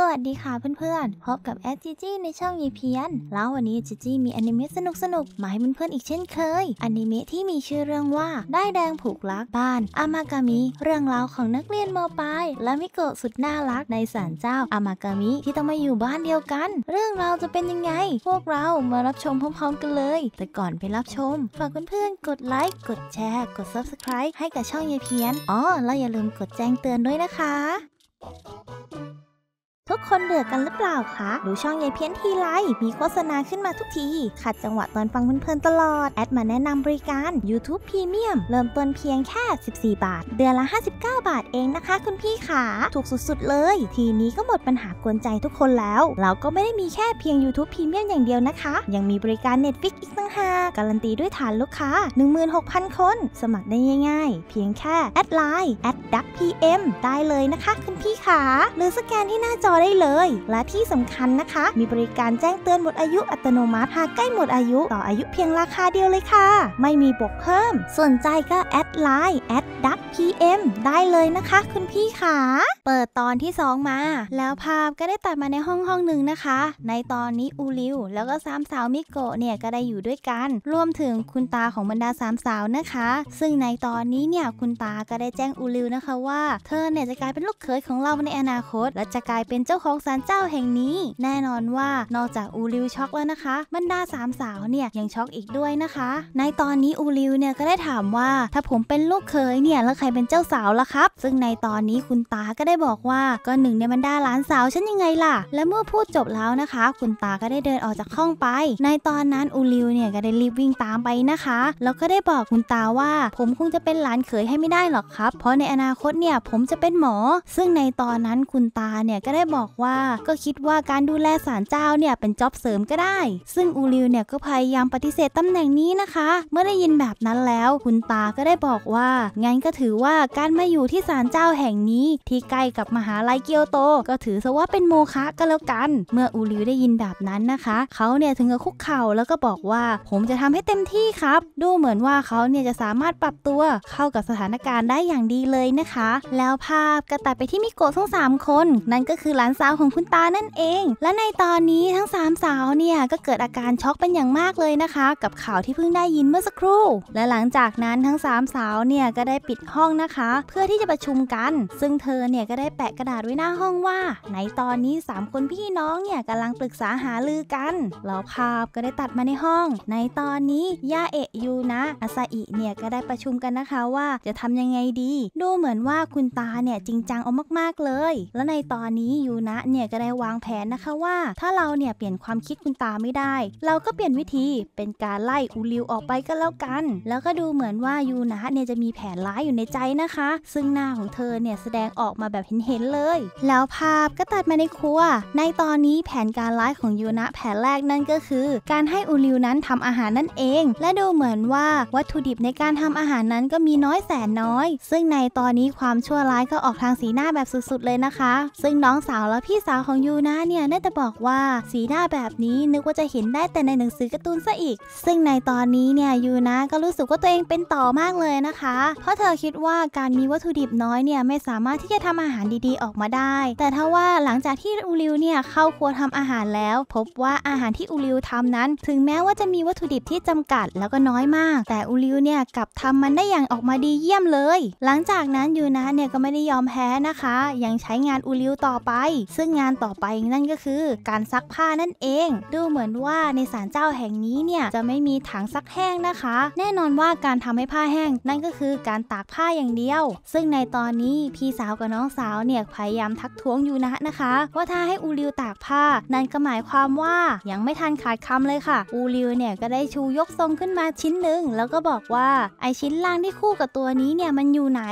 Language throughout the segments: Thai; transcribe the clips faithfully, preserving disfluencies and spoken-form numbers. สวัสดีค่ะเพื่อนๆพบกับแอดจีจี้ในช่องยีเพียนแล้ววันนี้จีจี้มีอนิเมะสนุกๆมาให้เพื่อนๆอีกเช่นเคยอนิเมะที่มีชื่อเรื่องว่าด้ายแดงผูกรักบ้านอามากามิเรื่องราวของนักเรียนม.ปลายและมิโกะสุดน่ารักในศาลเจ้าอามากามิที่ต้องมาอยู่บ้านเดียวกันเรื่องราวจะเป็นยังไงพวกเรามารับชมพร้อมๆกันเลยแต่ก่อนไปรับชมฝากเพื่อนๆกดไลค์กดแชร์กด ซับสไครบ์ ให้กับช่องยีเพียนอ๋อแล้วอย่าลืมกดแจ้งเตือนด้วยนะคะทุกคนเบื่อกันหรือเปล่าคะดูช่องยายเพี้ยนทีไรมีโฆษณาขึ้นมาทุกทีขัดจังหวะตอนฟังเพลินๆตลอดแอดมาแนะนำบริการ ยูทูบ พรีเมียม เริ่มต้นเพียงแค่สิบสี่บาทเดือนละห้าสิบเก้าบาทเองนะคะคุณพี่ขาถูกสุดๆเลยทีนี้ก็หมดปัญหากวนใจทุกคนแล้วเราก็ไม่ได้มีแค่เพียง ยูทูบ พรีเมียม อย่างเดียวนะคะยังมีบริการ เน็ตฟลิกซ์ อีกต่างหากการันตีด้วยฐานลูกค้า หนึ่งหมื่นหกพัน คนสมัครได้ง่ายๆเพียงแค่แอดไลน์แอดดัก พีเอ็ม ได้เลยนะคะคุณพี่ขาหรือสแกนที่หน้าจอได้เลยและที่สำคัญนะคะมีบริการแจ้งเตือนหมดอายุอัตโนมัติหากใกล้หมดอายุต่ออายุเพียงราคาเดียวเลยค่ะไม่มีบวกเพิ่มสนใจก็แอดไลน์แอดดัก พีเอ็ม ได้เลยนะคะคุณพี่ขาเปิดตอนที่สองมาแล้วภาพก็ได้ตัดมาในห้องห้องหนึ่งนะคะในตอนนี้อูริวแล้วก็สามสาวมิโกะเนี่ยก็ได้อยู่ด้วยกันรวมถึงคุณตาของบรรดาสามสาวนะคะซึ่งในตอนนี้เนี่ยคุณตาก็ได้แจ้งอูริวนะคะว่าเธอเนี่ยจะกลายเป็นลูกเขยของเราในอนาคตและจะกลายเป็นเจ้าของศาลเจ้าแห่งนี้แน่นอนว่านอกจากอูริวช็อกแล้วนะคะบรรดาสามสาวเนี่ยยังช็อกอีกด้วยนะคะในตอนนี้อูริวเนี่ยก็ได้ถามว่าถ้าผมเป็นลูกเขยเนี่ยแล้วใครเป็นเจ้าสาวล่ะครับซึ่งในตอนนี้คุณตาก็ได้บอกว่าก็หนึ่งในบรรดาหลานสาวฉันยังไงล่ะและเมื่อพูดจบแล้วนะคะคุณตาก็ได้เดินออกจากห้องไปในตอนนั้นอูริวเนี่ยก็ได้รีบวิ่งตามไปนะคะแล้วก็ได้บอกคุณตาว่าผมคงจะเป็นหลานเขยให้ไม่ได้หรอกครับเพราะในอนาคตเนี่ยผมจะเป็นหมอซึ่งในตอนนั้นคุณตาเนี่ยก็ได้บอกว่าก็คิดว่าการดูแลศาลเจ้าเนี่ยเป็นจ็อบเสริมก็ได้ซึ่งอูริวเนี่ยก็พยายามปฏิเสธตำแหน่งนี้นะคะเมื่อได้ยินแบบนั้นแล้วคุณตาก็ได้บอกว่างั้นก็ถือว่าการมาอยู่ที่ศาลเจ้าแห่งนี้ที่ใกล้กับมหาลัยเกียวโตก็ถือซะว่าเป็นโมฆะก็แล้วกันเมื่ออูริวได้ยินแบบนั้นนะคะเขาเนี่ยถึงกับคุกเข่าแล้วก็บอกว่าผมจะทำให้เต็มที่ครับดูเหมือนว่าเขาเนี่ยจะสามารถปรับตัวเข้ากับสถานการณ์ได้อย่างดีเลยนะคะแล้วภาพก็ตัดไปที่มิโกะทั้งสามคนนั่นก็คือหลานสาวของคุณตานั่นเองและในตอนนี้ทั้งสามสาวเนี่ยก็เกิดอาการช็อกเป็นอย่างมากเลยนะคะกับข่าวที่เพิ่งได้ยินเมื่อสักครู่และหลังจากนั้นทั้งสามสาวเนี่ยก็ได้ปิดห้องนะคะเพื่อที่จะประชุมกันซึ่งเธอเนี่ยก็ได้แปะกระดาษไว้หน้าห้องว่าในตอนนี้สามคนพี่น้องเนี่ยกำลังปรึกษาหารือกันแล้วภาพก็ได้ตัดมาในห้องในตอนนี้ย่าเอะยูนะอาซาอิเนี่ยก็ได้ประชุมกันนะคะว่าจะทำยังไงดีดูเหมือนว่าคุณตาเนี่ยจริงจังเอามากๆเลยและในตอนนี้ยูนะเนี่ยก็ได้วางแผนนะคะว่าถ้าเราเนี่ยเปลี่ยนความคิดคุณตาไม่ได้เราก็เปลี่ยนวิธีเป็นการไล่อูริวออกไปก็แล้วกันแล้วก็ดูเหมือนว่ายูนะเนี่ยจะมีแผนร้ายอยู่ในใจนะคะซึ่งหน้าของเธอเนี่ยแสดงออกมาแบบเห็นๆเลยแล้วภาพก็ตัดมาในครัวในตอนนี้แผนการร้ายของยูนะแผนแรกนั่นก็คือการให้อูริวนั้นทำอาหารนั่นเองและดูเหมือนว่าวัตถุดิบในการทำอาหารนั้นก็มีน้อยแสนน้อยซึ่งในตอนนี้ความชั่วร้ายก็ออกทางสีหน้าแบบสุดๆเลยนะคะซึ่งน้องสาวและพี่สาวของยูนะเนี่ยได้แต่บอกว่าสีหน้าแบบนี้นึกว่าจะเห็นได้แต่ในหนังสือการ์ตูนซะอีกซึ่งในตอนนี้เนี่ยยูนะก็รู้สึกว่าตัวเองเป็นต่อมากเลยนะคะเพราะเธอคิดว่าการมีวัตถุดิบน้อยเนี่ยไม่สามารถที่จะทำอาหารดีๆออกมาได้แต่ถ้าว่าหลังจากที่อูริวเนี่ยเข้าครัวทำอาหารแล้วพบว่าอาหารที่อูริวทำนั้นถึงแม้ว่าจะมีวัตถุดิบที่จำกัดแล้วก็น้อยมากแต่อูริวเนี่ยกลับทำมันได้อย่างออกมาดีเยี่ยมเลยหลังจากนั้นยูนะเนี่ยก็ไม่ได้ยอมแพ้นะคะยังใช้งานอูริวต่อไปซึ่งงานต่อไปนั่นก็คือการซักผ้านั่นเองดูเหมือนว่าในศาลเจ้าแห่งนี้เนี่ยจะไม่มีถังซักแห้งนะคะแน่นอนว่าการทำให้ผ้าแห้งนั่นก็คือการตากผ้าอย่างเดียวซึ่งในตอนนี้พี่สาวกับน้องสาวเนี่ยพยายามทักท้วงยูนะนะคะว่าถ้าให้อูริวตากผ้านั่นก็หมายความว่ายังไม่ทันขาดคำเลยค่ะอูริวเนี่ยก็ได้ชูยกทรงขึ้นมาชิ้นหนึ่งแล้วก็บอกว่าไอชิ้นล่างที่คู่กับตัวนี้เนี่ยมันอยู่ไหน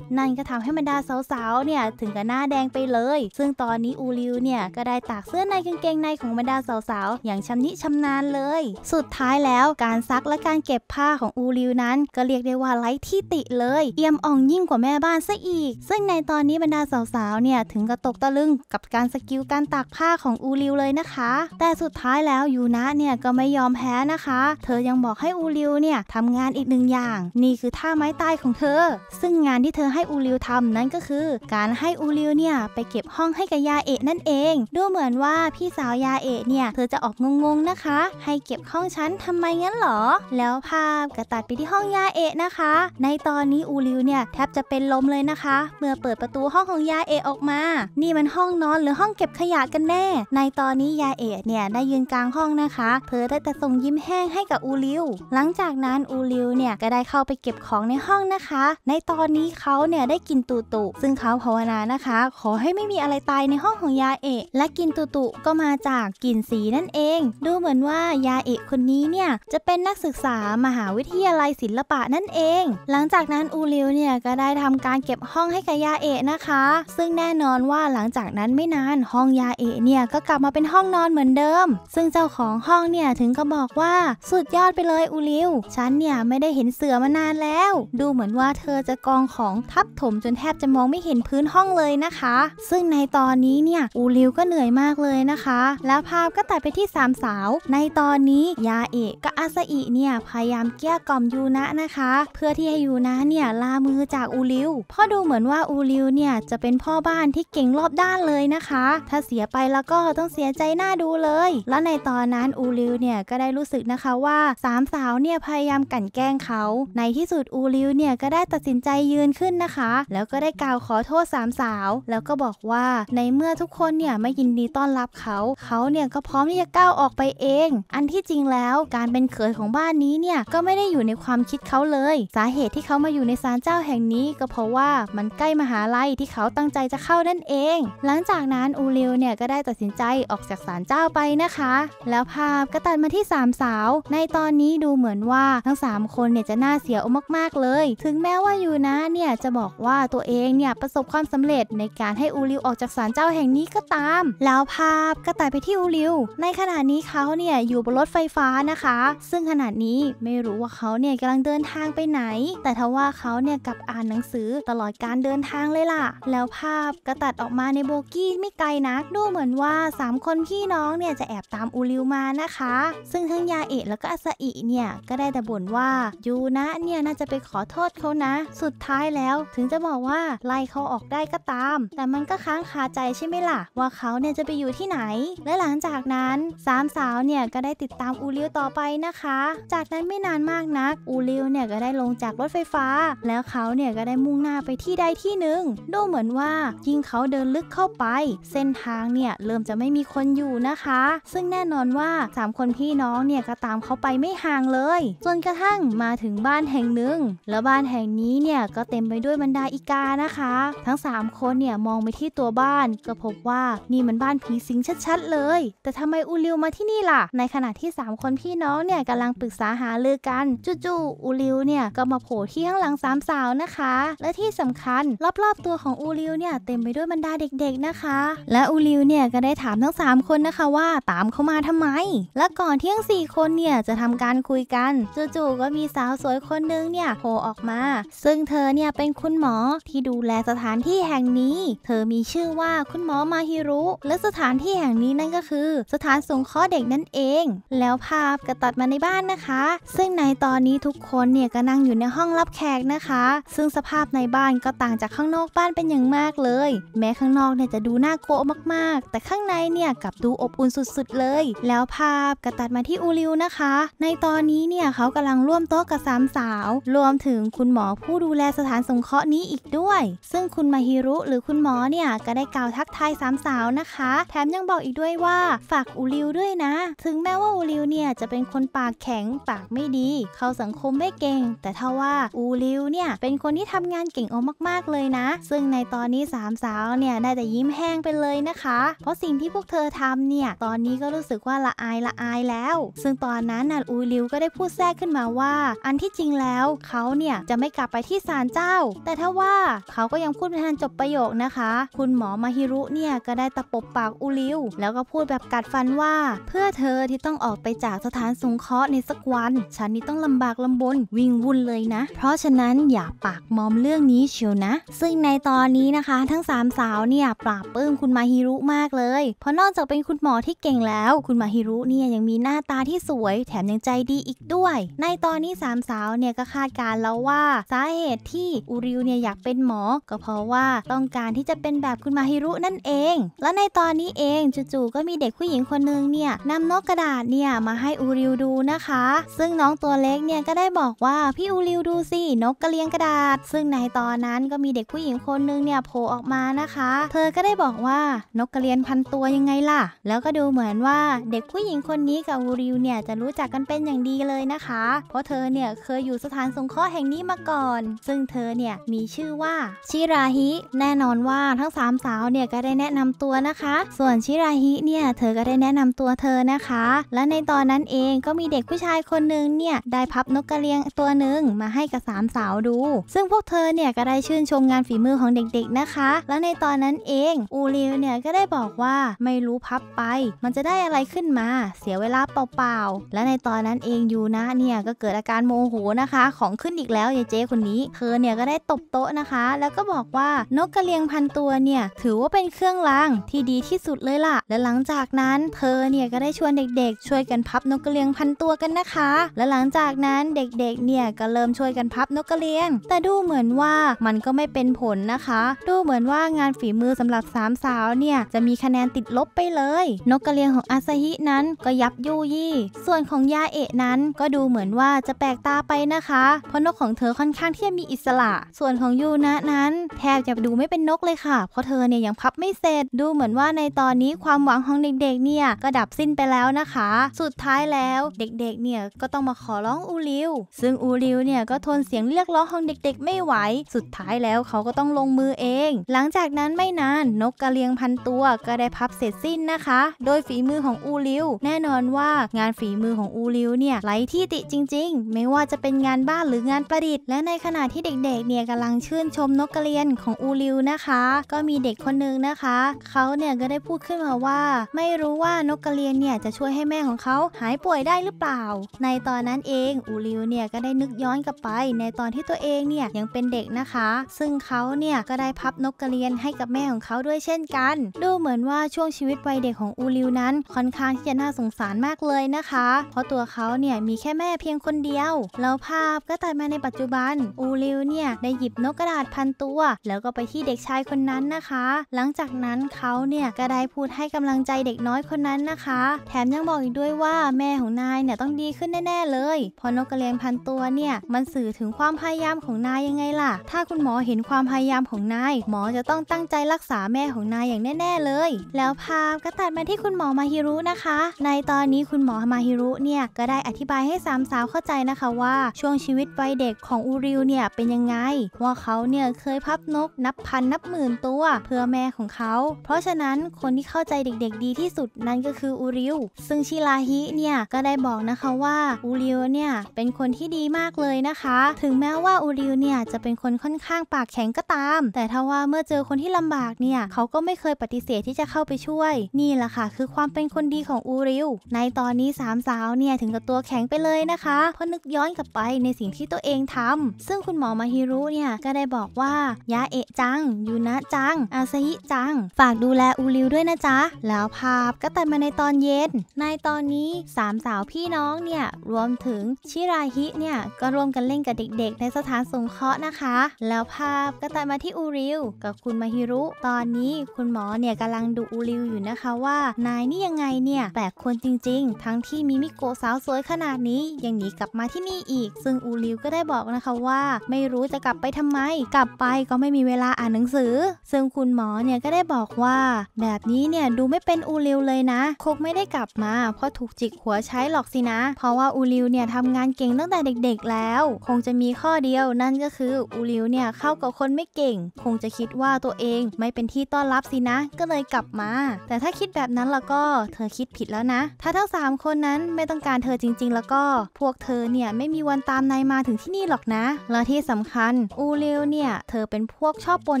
นั่นก็ทำให้บรรดาสาวๆเนี่ยถึงกับหน้าแดงไปเลยซึ่งตอนนี้อูริวเนี่ยก็ได้ตากเสื้อในกางเกงในของบรรดาสาวๆอย่างชำนิชำนาญเลยสุดท้ายแล้วการซักและการเก็บผ้าของอูริวนั้นก็เรียกได้ว่าไร้ที่ติเลยเอี่ยมอ่องยิ่งกว่าแม่บ้านซะอีกซึ่งในตอนนี้บรรดาสาวๆเนี่ยถึงกับตกตะลึงกับการสกิลการตากผ้าของอูริวเลยนะคะแต่สุดท้ายแล้วยูนะเนี่ยก็ไม่ยอมแพ้นะคะเธอยังบอกให้อูริวเนี่ยทำงานอีกหนึ่งอย่างนี่คือท่าไม้ตายของเธอซึ่งงานที่เธอให้อูริวทำนั้นก็คือการให้อูริวเนี่ยไปเก็บห้องให้กับยา เอะนั่นเองดูเหมือนว่าพี่สาวยาเอะเนี่ยเธอจะออกงงๆนะคะให้เก็บห้องฉันทำไมงั้นหรอแล้วภาพก็ตัดไปที่ห้องยาเอะนะคะในตอนนี้อูริวเนี่ยแทบจะเป็นลมเลยนะคะเมื่อเปิดประตูห้องของยาเอะออกมานี่มันห้องนอนหรือห้องเก็บขยะกันแน่ในตอนนี้ยาเอะเนี่ยได้ยืนกลางห้องนะคะเธอได้แต่ส่งยิ้มแห้งให้กับอูริวหลังจากนั้นอูริวเนี่ยก็ได้เข้าไปเก็บของในห้องนะคะในตอนนี้เขาเนี่ยได้กินตุตุซึ่งเขาภาวนานะคะขอให้ไม่มีอะไรตายในห้องของยาเอะและกินตุตุก็มาจากกลิ่นสีนั่นเองดูเหมือนว่ายาเอะคนนี้เนี่ยจะเป็นนักศึกษามหาวิทยาลัยศิลปะนั่นเองหลังจากนั้นอูริวเนี่ยก็ได้ทำการเก็บห้องให้กับยาเอะนะคะซึ่งแน่นอนว่าหลังจากนั้นไม่นานห้องยาเอะเนี่ยก็กลับมาเป็นห้องนอนเหมือนเดิมซึ่งเจ้าของห้องเนี่ยถึงก็บอกว่าสุดยอดไปเลยอูริวฉันเนี่ยไม่ได้เห็นเสือมานานแล้วดูเหมือนว่าเธอจะกองของทับถมจนแทบจะมองไม่เห็นพื้นห้องเลยนะคะซึ่งในตอนนี้เนี่ยอูริวก็เหนื่อยมากเลยนะคะแล้วภาพก็ตัดไปที่สามสาวในตอนนี้ยาเอะกับอาซาอิเนี่ยพยายามเกลี้ยกล่อมยูนะนะคะเพื่อที่ให้ยูนะเนี่ยลามือจากอูริวเพราะดูเหมือนว่าอูริวเนี่ยจะเป็นพ่อบ้านที่เก่งรอบด้านเลยนะคะถ้าเสียไปแล้วก็ต้องเสียใจหน้าดูเลยแล้วในตอนนั้นอูริวเนี่ยก็ได้รู้สึกนะคะว่าสามสาวเนี่ยพยายามกั่นแกล้งเขาในที่สุดอูริวเนี่ยก็ได้ตัดสินใจยืนขึ้นนะคะแล้วก็ได้กล่าวขอโทษสามสาวแล้วก็บอกว่าในเมื่อทุกคนเนี่ยไม่ยินดีต้อนรับเขาเขาเนี่ยก็พร้อมที่จะก้าวออกไปเองอันที่จริงแล้วการเป็นเขยของบ้านนี้เนี่ยก็ไม่ได้อยู่ในความคิดเขาเลยสาเหตุที่เขามาอยู่ในศาลเจ้าแห่งนี้ก็เพราะว่ามันใกล้มหาลัยที่เขาตั้งใจจะเข้านั่นเองหลังจากนั้นอูริวเนี่ยก็ได้ตัดสินใจออกจากศาลเจ้าไปนะคะแล้วภาพก็ตัดมาที่สามสาวในตอนนี้ดูเหมือนว่าทั้งสามคนเนี่ยจะน่าเสียอกมากๆเลยถึงแม้ว่ายูนะเนี่ยจะบอกว่าตัวเองเนี่ยประสบความสำเร็จในการให้อูริวออกจากศาลเจ้าแห่งนี้ก็ตามแล้วภาพก็ตัดไปที่อูริวในขณะนี้เขาเนี่ยอยู่บนรถไฟฟ้านะคะซึ่งขณะนี้ไม่รู้ว่าเขาเนี่ยกำลังเดินทางไปไหนแต่ทว่าเขาเนี่ยกลับอ่านหนังสือตลอดการเดินทางเลยล่ะแล้วภาพก็ตัดออกมาในโบกี้ไม่ไกลนักดูเหมือนว่าสามคนพี่น้องเนี่ยจะแอบตามอูริวมานะคะซึ่งทั้งยาเอะแล้วก็อาซาอิเนี่ยก็ได้แต่บ่นว่ายูนะเนี่ยน่าจะไปขอโทษเขานะสุดท้ายแล้วถึงจะบอกว่าไล่เขาออกได้ก็ตามแต่มันก็ค้างคาใจใช่ไหมล่ะว่าเขาเนี่ยจะไปอยู่ที่ไหนและหลังจากนั้นสามสาวเนี่ยก็ได้ติดตามอูริวต่อไปนะคะจากนั้นไม่นานมากนักอูริวเนี่ยก็ได้ลงจากรถไฟฟ้าแล้วเขาเนี่ยก็ได้มุ่งหน้าไปที่ใดที่หนึ่งดูเหมือนว่ายิ่งเขาเดินลึกเข้าไปเส้นทางเนี่ยเริ่มจะไม่มีคนอยู่นะคะซึ่งแน่นอนว่าสามคนพี่น้องเนี่ยก็ตามเขาไปไม่ห่างเลยจนกระทั่งมาถึงบ้านแห่งหนึ่งแล้วบ้านแห่งนี้เนี่ยก็เต็มไปด้วยบรรดาอีกานะคะทั้งสามคนเนี่ยมองไปที่ตัวบ้านก็พบว่านี่มันบ้านผีสิงชัดๆเลยแต่ทำไมอูริวมาที่นี่ล่ะในขณะที่สามคนพี่น้องเนี่ยกำลังปรึกษาหารือกันจู่ๆอูริวเนี่ยก็มาโผล่ที่ข้างหลังสามสาวนะคะและที่สำคัญรอบๆตัวของอูริวเนี่ยเต็มไปด้วยบรรดาเด็กๆนะคะและอูริวเนี่ยก็ได้ถามทั้งสามคนนะคะว่าตามเขามาทำไมและก่อนที่ทั้งสี่คนเนี่ยจะทำการคุยกันจู่ๆก็มีสาวสวยคนนึงเนี่ยโผล่ออกมาซึ่งเธอเนี่ยเป็นคุณหมอที่ดูแลสถานที่แห่งนี้เธอมีชื่อว่าคุณหมอมาฮิรุและสถานที่แห่งนี้นั่นก็คือสถานสงเคราะห์เด็กนั่นเองแล้วภาพก็ตัดมาในบ้านนะคะซึ่งในตอนนี้ทุกคนเนี่ยก็นั่งอยู่ในห้องรับแขกนะคะซึ่งสภาพในบ้านก็ต่างจากข้างนอกบ้านเป็นอย่างมากเลยแม้ข้างนอกเนี่ยจะดูน่ากลัวมากๆแต่ข้างในเนี่ยกลับดูอบอุ่นสุดๆเลยแล้วภาพก็ตัดมาที่อูริวนะคะในตอนนี้เนี่ยเขากำลังร่วมโต๊ะกับสามสาวรวมถึงคุณหมอผู้ดูแลสถานสงเคราะห์นี้อีกด้วยซึ่งคุณมาฮิรุหรือคุณหมอเนี่ยก็ได้กล่าวทักทายสามสาวนะคะแถมยังบอกอีกด้วยว่าฝากอูริวด้วยนะถึงแม้ว่าอูริวเนี่ยจะเป็นคนปากแข็งปากไม่ดีเข้าสังคมไม่เก่งแต่ถ้าว่าอูริวเนี่ยเป็นคนที่ทำงานเก่งออกมากๆเลยนะซึ่งในตอนนี้สามสาวเนี่ยได้แต่ยิ้มแห้งไปเลยนะคะเพราะสิ่งที่พวกเธอทำเนี่ยตอนนี้ก็รู้สึกว่าละอายละอายแล้วซึ่งตอนนั้นน่ะอูริวก็ได้พูดแทรกขึ้นมาว่าอันที่จริงแล้วเขาเนี่ยจะไม่กลับไปที่ศาลเจ้าแต่ถ้าว่าเขาก็ยังพูดไม่ทันจบประโยคนะคะคุณหมอมาฮิรุเนี่ยก็ได้ตะปบปากอูริวแล้วก็พูดแบบกัดฟันว่าเพื่อเธอที่ต้องออกไปจากสถานสงเคราะห์ในสักวันฉันนี่ต้องลำบากลำบนวิ่งวุ่นเลยนะเพราะฉะนั้นอย่าปากมอมเรื่องนี้เชียวนะซึ่งในตอนนี้นะคะทั้งสามสาวเนี่ยปราบปลื้มคุณมาฮิรุมากเลยเพราะนอกจากเป็นคุณหมอที่เก่งแล้วคุณมาฮิรุเนี่ยยังมีหน้าตาที่สวยแถมยังใจดีอีกด้วยในตอนนี้สามสาวเนี่ยก็คาดการแล้วว่าสาเหตุที่อูริวเนี่ยอยากเป็นหมอก็เพราะว่าต้องการที่จะเป็นแบบคุณมาฮิรุนั่น นเองและในตอนนี้เองจู่ๆก็มีเด็กผู้หญิงคนนึงเนี่ยนำนกกระดาษเนี่ยมาให้อูริวดูนะคะซึ่งน้องตัวเล็กเนี่ยก็ได้บอกว่าพี่อูริวดูสินกกระเลียงกระดาษซึ่งในตอนนั้นก็มีเด็กผู้หญิงคนนึงเนี่ยโผล่ออกมานะคะเธอก็ได้บอกว่านกกระเลียงพันตัวยังไงล่ะแล้วก็ดูเหมือนว่าเด็กผู้หญิงคนนี้กับอูริวเนี่ยจะรู้จักกันเป็นอย่างดีเลยนะคะเพราะเธอเนี่ยเคยอยู่สถานสงเคราะห์แห่งนี้มาก่อนซึ่งเธอเนี่ยมีชื่อว่าชิราฮิแน่นอนว่าทั้งสามสาวเนี่ยก็ได้แนะนำตัวนะคะส่วนชิราฮิเนี่ยเธอก็ได้แนะนำตัวเธอนะคะและในตอนนั้นเองก็มีเด็กผู้ชายคนนึงเนี่ยได้พับนกกระเลียงตัวหนึ่งมาให้กับสามสาวดูซึ่งพวกเธอเนี่ยก็ได้ชื่นชมงานฝีมือของเด็กๆนะคะและในตอนนั้นเองอูริวเนี่ยก็ได้บอกว่าไม่รู้พับไปมันจะได้อะไรขึ้นมาเสียเวลาเปล่าๆและในตอนนั้นเองยูนะเนี่ยก็เกิดอาการโมโหนะคะของขึ้นอีกแล้วยายเจ๊คนนี้เธอเนี่ยก็ได้ตบโต๊ะนะคะแล้วก็บอกว่านกกระเลียงพันตัวเนี่ยถือว่าเป็นเครื่องรางที่ดีที่สุดเลยล่ะและหลังจากนั้นเธอเนี่ยก็ได้ชวนเด็กๆช่วยกันพับนกกระเลียงพันตัวกันนะคะและหลังจากนั้นเด็กๆเนี่ยก็เริ่มช่วยกันพับนกกระเลียงแต่ดูเหมือนว่ามันก็ไม่เป็นผลนะคะดูเหมือนว่างานฝีมือสำหรับสามสาวเนี่ยจะมีคะแนนติดลบไปเลยนกกระเลียงของอาซาฮินั้นก็ยับยุยี่ส่วนของยาเอะนั้นก็ดูเหมือนว่าจะแปลกตาไปนะคะเพราะนกของเธอค่อนข้างที่จะมีอิสระส่วนของยูนะนั้นแทบจะดูไม่เป็นนกเลยค่ะเพราะเธอเนี่ยยังพับไม่เสร็จดูเหมือนว่าในตอนนี้ความหวังของเด็กๆเนี่ยก็ดับสิ้นไปแล้วนะคะสุดท้ายแล้วเด็กๆเนี่ยก็ต้องมาขอร้องอูริวซึ่งอูริวเนี่ยก็ทนเสียงเรียกร้องของเด็กๆไม่ไหวสุดท้ายแล้วเขาก็ต้องลงมือเองหลังจากนั้นไม่นานนกกระเลียงพันตัวก็ได้พับเสร็จสิ้นนะคะโดยฝีมือของอูริวแน่นอนว่างานฝีมือของอูริวเนี่ยไร้ที่ติจริงๆไม่ว่าจะเป็นงานบ้านหรืองานประดิษฐ์และในขณะที่เด็กๆเนี่ยกำลังชื่นชมนกกระเลียงของอูริวนะคะก็มีเด็กคนนึงนะคะเขาเนี่ยก็ได้พูดขึ้นมาว่าไม่รู้ว่านกกระเลียงเนี่ยจะช่วยให้แม่ของเขาหายป่วยได้หรือเปล่าในตอนนั้นเองอูริวเนี่ยก็ได้นึกย้อนกลับไปในตอนที่ตัวเองเนี่ยยังเป็นเด็กนะคะซึ่งเขาเนี่ยก็ได้พับนกกระเลียงให้กับแม่ของเขาด้วยเช่นกันดูเหมือนว่าช่วงชีวิตวัยเด็กของอูริวนั้นค่อนข้างที่จะน่าสงสารมากเลยนะคะเพราะตัวเขาเนี่ยมีแค่แม่เพียงคนเดียวแล้วภาพก็ตัดมาในปัจจุบันอูริวเนี่ยได้หยิบนกกระดาษพันตัวแล้วก็ไปที่เด็กชายคนนั้นนะคะหลังจากนั้นเขาเนี่ยก็ได้พูดให้กำลังใจเด็กน้อยคนนั้นนะคะแถมยังบอกอีกด้วยว่าแม่ของนายเนี่ยต้องดีขึ้นแน่ๆเลยเพราะนกกระเลียงพันตัวเนี่ยมันสื่อถึงความพยายามของนายยังไงล่ะถ้าคุณหมอเห็นความพยายามของนายหมอจะต้องตั้งใจรักษาแม่ของนายอย่างแน่ๆเลยแล้วภาพก็ตัดมาที่คุณหมอมาฮิรุนะคะในตอนนี้คุณหมอมาฮิรุเนี่ยก็ได้อธิบายให้สามสาวเข้าใจนะคะว่าช่วงชีวิตวัยเด็กของอูริวเนี่ยเป็นยังไงว่าเขาเนี่ยเคยพับนกนับพันนับหมื่นตัวเพื่อแม่ของเขาเพราะฉะนั้นคนที่เข้าใจเด็กๆดีที่สุดนั่นก็คืออูริวซึ่งชิราฮิเนี่ยก็ได้บอกนะคะว่าอูริวเนี่ยเป็นคนที่ดีมากเลยนะคะถึงแม้ว่าอูริวเนี่ยจะเป็นคนค่อนข้างปากแข็งก็ตามแต่ถ้าว่าเมื่อเจอคนที่ลำบากเนี่ยเขาก็ไม่เคยปฏิเสธที่จะเข้าไปช่วยนี่แหละค่ะคือความเป็นคนดีของอูริวในตอนนี้สามสาวเนี่ยถึงกับตัวแข็งไปเลยนะคะเพราะนึกย้อนกลับไปในสิ่งที่ตัวเองทำซึ่งคุณหมอมาฮิรุเนี่ยก็ได้บอกว่ายาเอะจังยูนะจังอาซาฮิจังฝากดูแลอูริวด้วยนะจ๊ะแล้วภาพก็ตัดมาในตอนเย็นในตอนนี้สามสาวพี่น้องเนี่ยรวมถึงชิราฮิเนี่ยก็ร่วมกันเล่นกับเด็กๆในสถานสงเคราะห์นะคะแล้วภาพก็ตัดมาที่อูริวกับคุณมาฮิรุตอนนี้คุณหมอเนี่ยกำลังดูอูริวอยู่นะคะว่านายนี่ยังไงเนี่ยแปลกคนจริงๆทั้งที่มีมิโกะสาวสวยขนาดนี้ยังหนีกลับมาที่นี่อีกซึ่งอูริวก็ได้บอกนะคะว่าไม่รู้จะกลับไปทำไมกลับไปก็ไม่มีเวลาอ่านหนังสือซึ่งคุณหมอเนี่ยก็ได้บอกว่าแบบนี้เนี่ยดูไม่เป็นอูริวเลยนะคงไม่ได้กลับมาเพราะถูกจิกหัวใช้หรอกสินะเพราะว่าอูริวเนี่ยทำงานเก่งตั้งแต่เด็กๆแล้วคงจะมีข้อเดียวนั่นก็คืออูริวเนี่ยเข้ากับคนไม่เก่งคงจะคิดว่าตัวเองไม่เป็นที่ต้อนรับสินะก็เลยกลับมาแต่ถ้าคิดแบบนั้นแล้วก็เธอคิดผิดแล้วนะถ้าทั้งสามคนนั้นไม่ต้องการเธอจริงๆแล้วก็พวกเธอเนี่ยไม่มีวันตามนายมาถึงที่นี่หรอกนะและที่สำคัญอูริวเนี่ยเธอเป็นพวกชอบปน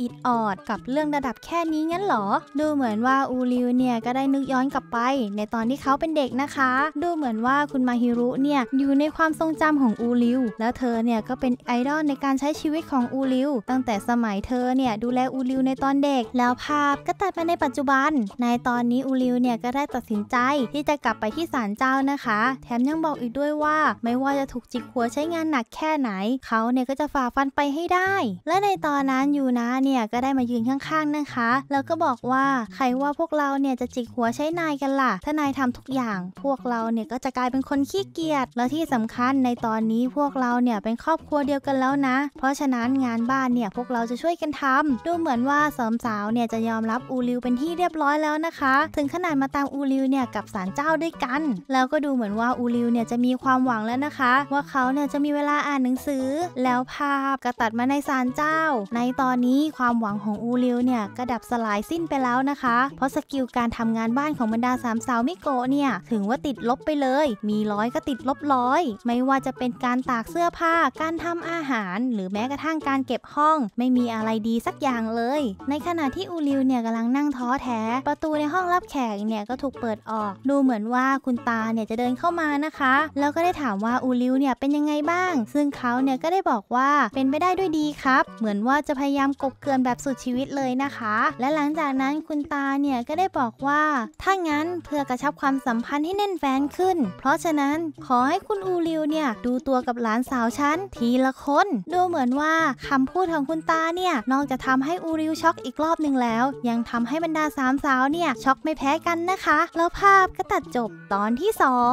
อิดออดกับเรื่องระดับแค่นี้งั้นหรอดูเหมือนว่าอูริวเนี่ยก็ได้นึกย้อนกลับไปในตอนที่เขาเป็นเด็กนะคะดูเหมือนว่าคุณมาฮิรุเนี่ยอยู่ในความทรงจำของอูริวแล้วเธอเนี่ยก็เป็นไอดอลในการใช้ชีวิตของอูริวตั้งแต่สมัยเธอเนี่ยดูแลอูริวในตอนเด็กแล้วภาพก็ตัดมาในปัจจุบันในตอนนี้อูริวเนี่ยก็ได้ตัดสินใจที่จะกลับไปที่ศาลเจ้านะคะแถมยังบอกอีกด้วยว่าไม่ว่าจะถูกจิกหัวใช้งานหนักแค่ไหนเขาเนี่ยก็จะฝ่าฟันไปให้ได้และในตอนนั้นยูนะเนี่ยก็ได้มายืนข้างๆนะคะ นะคะแล้วก็บอกว่าใครว่าพวกเราเนี่ยจะจิกหัวใช้นายกันล่ะถ้านายทำทุกอย่างพวกเราเนี่ยก็จะกลายเป็นคนขี้เกียจแล้วที่สำคัญในตอนนี้พวกเราเนี่ยเป็นครอบครัวเดียวกันแล้วนะเพราะฉะนั้นงานบ้านเนี่ยพวกเราจะช่วยกันทำดูเหมือนว่าสามสาวเนี่ยจะยอมรับอูริวเป็นที่เรียบร้อยแล้วนะคะถึงขนาดมาตามอูริวเนี่ยกับศาลเจ้าด้วยกันแล้วก็ดูเหมือนว่าอูริวเนี่ยจะมีความหวังแล้วนะคะว่าเขาเนี่ยจะมีเวลาอ่านหนังสือแล้วภาพก็ตัดมาในศาลเจ้าในตอนนี้ความหวังของอูริวเนี่ยก็ดับสลายสิ้นไปแล้วนะคะเพราะสกิลการทำงานบ้านของบรรดาสามสาวมิโกะเนี่ยถึงว่าติดลบไปเลยมีร้อยก็ติดลบร้อยไม่ว่าจะเป็นการตากเสื้อผ้าการทำอาหารหรือแม้กระทั่งการเก็บห้องไม่มีอะไรดีสักอย่างเลยในขณะที่อูริวเนี่ยกำลังนั่งท้อแท้ประตูในห้องรับแขกเนี่ยก็ถูกเปิดออกดูเหมือนว่าคุณตาเนี่ยจะเดินเข้ามานะคะแล้วก็ได้ถามว่าอูริวเนี่ยเป็นยังไงบ้างซึ่งเขาเนี่ยก็ได้บอกว่าเป็นไปได้ด้วยดีครับเหมือนว่าจะพยายามกบเกลื่อนแบบสุดชีวิตเลยนะคะและหลังจากนั้นคุณตาเนี่ยก็ได้บอกว่าถ้างั้นเพื่อกระชับความสัมพันธ์ให้แน่นแฟ้นขึ้นเพราะฉะนั้นขอให้คุณอูริวเนี่ยดูตัวกับหลานสาวฉันทีละคนดูเหมือนว่าคำพูดของคุณตาเนี่ยนอกจากทำให้อูริวช็อกอีกรอบหนึ่งแล้วยังทำให้บรรดาสามสาวเนี่ยช็อกไม่แพ้กันนะคะแล้วภาพก็ตัดจบตอนที่สอง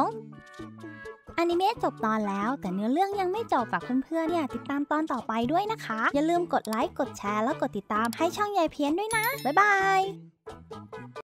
อนิเมะจบตอนแล้วแต่เนื้อเรื่องยังไม่จบฝากเพื่อนๆเนี่ยติดตามตอนต่อไปด้วยนะคะอย่าลืมกดไลค์กดแชร์แล้วกดติดตามให้ช่องยายเพี้ยนด้วยนะบ๊ายบาย